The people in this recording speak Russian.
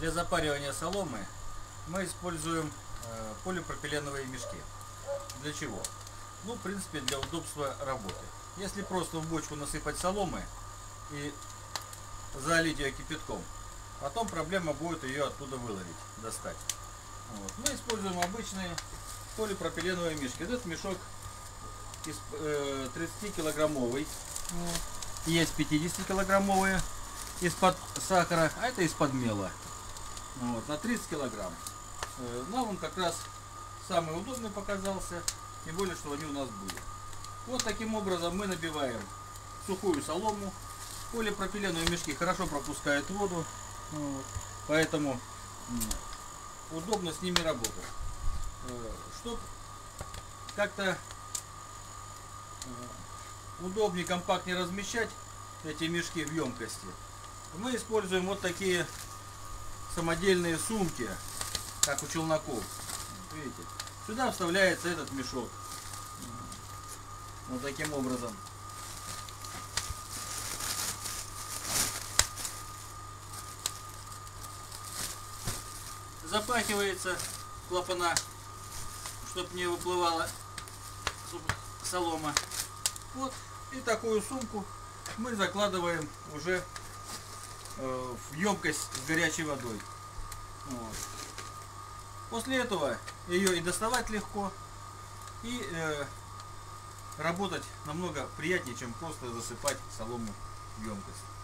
Для запаривания соломы мы используем полипропиленовые мешки. Для чего? Ну, в принципе, для удобства работы. Если просто в бочку насыпать соломы и залить ее кипятком, потом проблема будет ее оттуда выловить, достать. Вот. Мы используем обычные полипропиленовые мешки. Этот мешок 30-килограммовый, есть 50-килограммовые из-под сахара, а это из-под мела. Вот, на 30 килограмм. Нам он как раз самый удобный показался, тем более, что они у нас были. Вот таким образом мы набиваем сухую солому. Полипропиленовые мешки хорошо пропускают воду, поэтому удобно с ними работать. Чтобы как-то удобнее, компактнее размещать эти мешки в емкости, мы используем вот такие самодельные сумки, как у челноков. Видите, сюда вставляется этот мешок вот таким образом. Запахивается клапана, чтобы не выплывала солома. Вот, и такую сумку мы закладываем уже в емкость с горячей водой. Вот. После этого ее и доставать легко, и работать намного приятнее, чем просто засыпать солому в емкость.